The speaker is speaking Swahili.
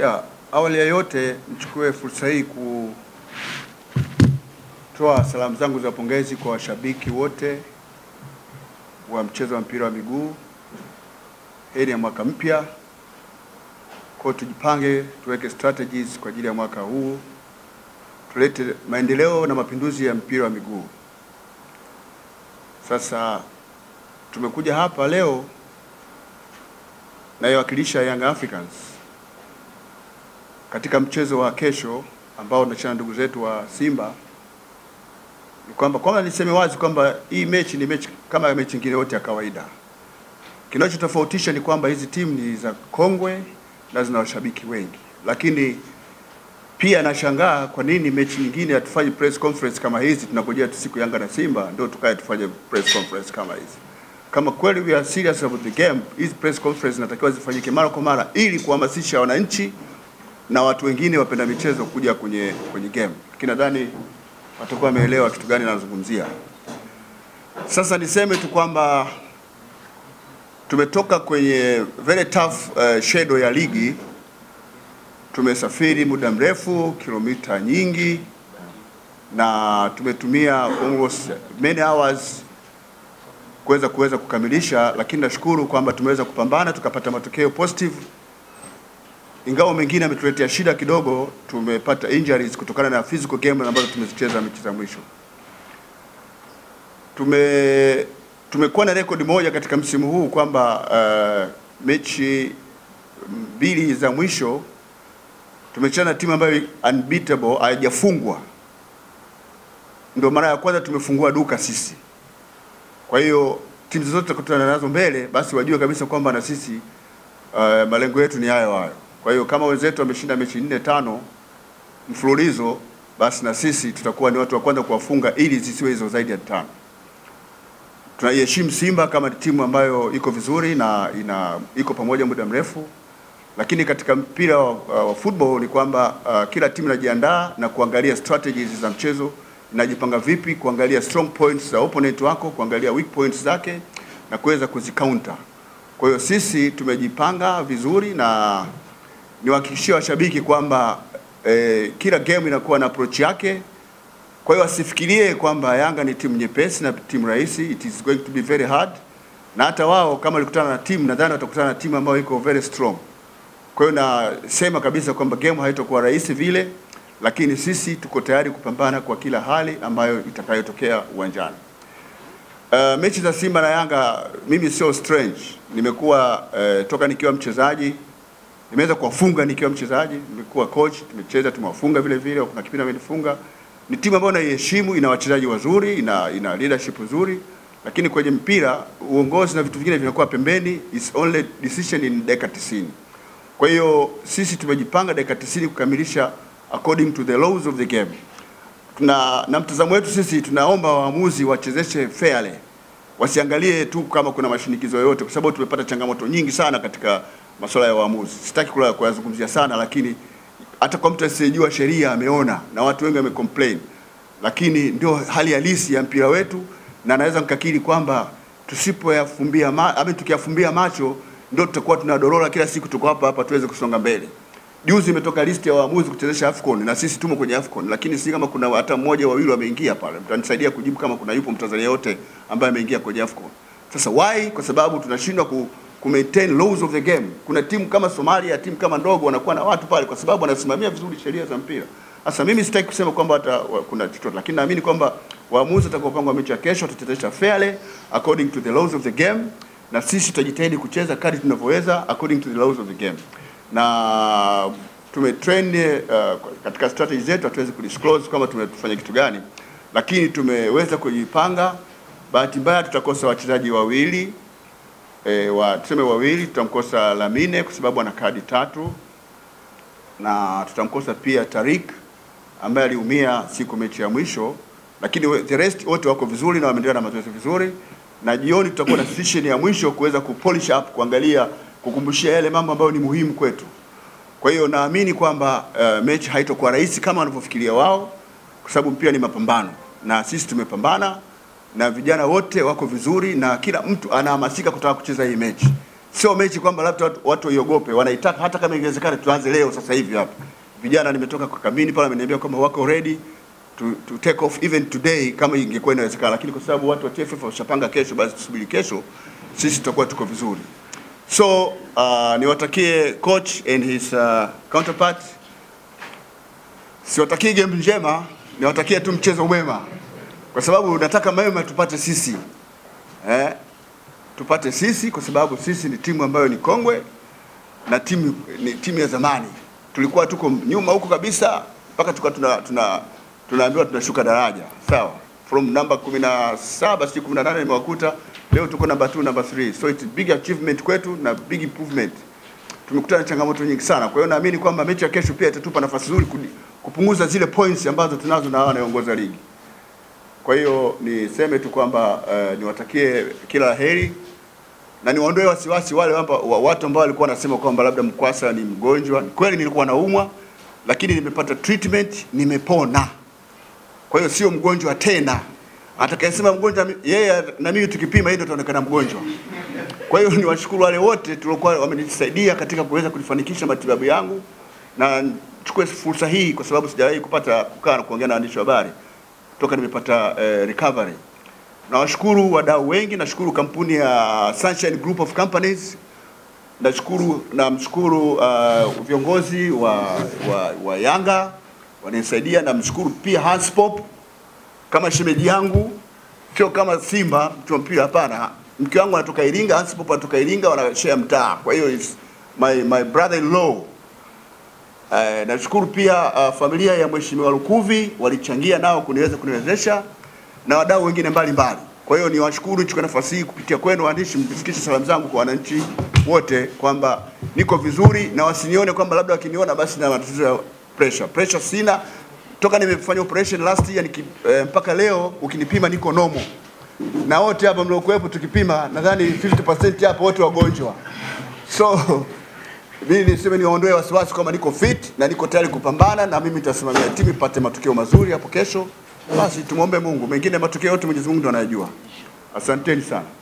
Ya, awali ya yote nichukue fursa hii kutoa salamu zangu za pongezi kwa washabiki wote wa mchezo wa mpira wa miguu. Heri ya mwaka mpya. Kwa tujipange, tuweke strategies kwa ajili ya mwaka huu. Tulete maendeleo na mapinduzi ya mpira wa miguu. Sasa tumekuja hapa leo na yawakilisha Young Africans katika mchezo wa kesho ambao tunachana ndugu zetu wa Simba. Ni kwamba kwanza niseme wazi kwamba hii mechi ni mechi kama mechi nyingine yote ya kawaida. Kinachotofautisha ni kwamba hizi timu ni za kongwe na zina washabiki wengi. Lakini pia nashangaa kwa nini mechi nyingine hatufanye press conference kama hizi. Tunapojea tu siku Yanga na Simba ndio tukae tufanye press conference kama hizi. Kama kweli we are serious about the game, hizi press conference natakiwa zifanyike mara kwa mara ili kuhamasisha wananchi na watu wengine wapenda michezo kuja kwenye game. Kinadhani watakuwa wameelewa kitu gani nazungumzia. Sasa niseme tu kwamba tumetoka kwenye very tough shadow ya ligi. Tumesafiri muda mrefu, kilomita nyingi, na tumetumia almost many hours kuweza kukamilisha, lakini nashukuru kwamba tumeweza kupambana tukapata matokeo positive. Ingawa mengine ametuletea shida kidogo, tumepata injuries kutokana na physical game ambazo tumezicheza mechi za mwisho. Tumekuwa na rekodi moja katika msimu huu kwamba mechi mbili za mwisho tumechana timu ambayo unbeatable haijafungwa. Ndio mara ya kwanza tumefungua duka sisi. Kwa hiyo timu zote tutakutana nazo mbele, basi wajue kabisa kwamba na sisi malengo yetu ni hayo hayo. Kwa hiyo kama wenzetu wameshinda mechi 4-5 mfululizo, basi na sisi tutakuwa ni watu wa kwanza kuwafunga ili zisiwe hizo zaidi ya 5. Tunaheshimu Simba kama timu ambayo iko vizuri na iko pamoja muda mrefu. Lakini katika mpira wa football ni kwamba kila timu inajiandaa na kuangalia strategies za mchezo, inajipanga vipi, kuangalia strong points za opponent wako, kuangalia weak points zake na kuweza kuzicounter. Kwa hiyo sisi tumejipanga vizuri na niwahakikishie washabiki kwamba kila game inakuwa na approach yake. Kwa hiyo asifikirie kwamba Yanga ni timu nyepesi na timu rahisi. It is going to be very hard. Na hata wao kama walikutana na timu, nadhani watakutana na timu ambayo iko very strong. Kwa hiyo nasema kabisa kwamba game haitakuwa rahisi vile, lakini sisi tuko tayari kupambana kwa kila hali ambayo itakayotokea uwanjani. Mechi za Simba na Yanga mimi sio strange. Nimekuwa toka nikiwa mchezaji, nimeweza kuwafunga nikiwa mchezaji, nimekuwa coach, tumecheza tumewafunga vile vile, kuna kipindi amenifunga. Ni timu ambayo naiheshimu, ina wachezaji wazuri, ina leadership nzuri, lakini kwenye mpira uongozi na vitu vingine vinakuwa pembeni. It's only decision in dakika 90. Kwa hiyo sisi tumejipanga dakika 90 kukamilisha according to the laws of the game. Na mtazamo wetu sisi tunaomba waamuzi wachezeshe fairly. Wasiangalie tu kama kuna mashinikizo yoyote, kwa sababu tumepata changamoto nyingi sana katika masuala ya waamuzi. Sitaki kula kuyazungumzia sana, lakini hata kwa mtu asiyejua sheria ameona na watu wengi wamecomplain. Lakini ndio hali halisi ya mpira wetu, na naweza nikakiri kwamba tukiyafumbia macho ndio tutakuwa tunadorola kila siku. Tuko hapa tuweze kusonga mbele. Juzi imetoka list ya waamuzi kuchezesha Afcon na sisi tumo kwenye Afcon, lakini si kama kuna hata mmoja wawili wameingia pale. Mtanisaidia kujibu kama kuna yupo Mtanzania yote ambaye ameingia kwenye Afcon. Sasa why? Kwa sababu tunashindwa ku maintain laws of the game. Kuna timu kama Somalia, timu kama ndogo wanakuwa na watu pale kwa sababu wanasimamia vizuri sheria za mpira. Sasa mimi sitaki kusema kwamba kuna chochote, lakini naamini kwamba waamuzi watakaopanga mechi ya kesho tutachezesha fairly according to the laws of the game, na sisi tutajitahidi kucheza kadri tunavyoweza according to the laws of the game. Na tumetrain katika strategies zetu, hatuwezi kudisclose kama tumefanya kitu gani, lakini tumeweza kujipanga. Bahati mbaya tutakosa wachezaji wawili, tuseme wawili. Tutamkosa Lamine kwa sababu ana kadi 3, na tutamkosa pia Tariq ambaye aliumia siku mechi ya mwisho, lakini the rest wote wako vizuri na wameendelea na mazoezi vizuri. Na jioni tutakuwa na session ya mwisho kuweza kupolish up, kuangalia, kukumbushia yale mambo ambayo ni muhimu kwetu. Kwa hiyo naamini kwamba mechi haitakuwa rahisi kama wanavyofikiria wao, kwa sababu mpira ni mapambano na sisi tumepambana na vijana wote wako vizuri na kila mtu anahamasika kutaka kucheza hii mechi. Sio mechi kwamba labda watu waiogope, wanaitaka hata kama ingewezekana tuanze leo sasa hivi hapa. Vijana nimetoka kwa kamini pale ameniambia kwamba wako ready to take off even today kama ingekuwa inawezekana, lakini kwa sababu watu wa TFF washapanga kesho, basi tusubiri kesho sisi tutakuwa tuko vizuri. So niwatakie coach and his counterpart, siwatakie game njema, niwatakie tu mchezo mwema. Kwa sababu nataka mema tupate sisi. Tupate sisi kwa sababu sisi ni timu ambayo ni kongwe na timu ya zamani. Tulikuwa tuko nyuma huko kabisa mpaka tukawa tunaambiwa tunashuka daraja. Sawa. From number 17 si 18 nimewakuta, leo tuko number 2, number 3. So it's big achievement kwetu na big improvement. Tumekutana changamoto nyingi sana. Kwa hiyo naamini kwamba mechi ya kesho pia itatupa nafasi nzuri kupunguza zile points ambazo tunazo na wanaongoza ligi. Kwa hiyo niseme tu kwamba niwatakie kila laheri na niwaondoe wasiwasi wale watu ambao walikuwa wanasema kwamba labda Mkwasa ni mgonjwa. Kweli nilikuwa naumwa, lakini nimepata treatment, nimepona. Kwa hiyo sio mgonjwa tena. Atakayesema mgonjwa yeye na mimi tukipima yeye ndio ataonekana mgonjwa. Kwa hiyo niwashukuru wale wote tuliokuwa wamenisaidia katika kuweza kulifanikisha matibabu yangu, na nichukue fursa hii kwa sababu sijawahi kupata kukaa na kuongea na waandishi wa habari toka nimepata recovery. Nawashukuru wadau wengi, nashukuru kampuni ya Sunshine Group of Companies. Namshukuru viongozi wa Yanga wanisaidia, namshukuru pia Hanspop kama shemeji yangu, sio kama Simba mtu mpira hapana. Mke wangu anatoka Iringa, Hanspop anatoka Iringa, wanashare mtaa. Kwa hiyo my brother in law. Nashukuru pia familia ya Mheshimiwa Lukuvi, walichangia nao kuniwezesha na wadau wengine mbalimbali. Kwa hiyo niwashukuru, chukua nafasi hii kupitia kwenu waandishi mfikishe salamu zangu kwa wananchi wote kwamba niko vizuri, na wasinione kwamba labda wakiniona basi na matatizo ya pressure. Pressure sina. Toka nimefanya operation last year mpaka leo ukinipima niko normal. Na wote hapa mliokuwepo tukipima nadhani 50% hapo wote wagonjwa. So mimi niseme niondoe wasiwasi kama niko fit na niko tayari kupambana, na mimi nitasimamia timu ipate matokeo mazuri hapo kesho. Basi tumuombe Mungu. Mengine matokeo yote Mwenyezi Mungu ndiye anayajua. Asanteni sana.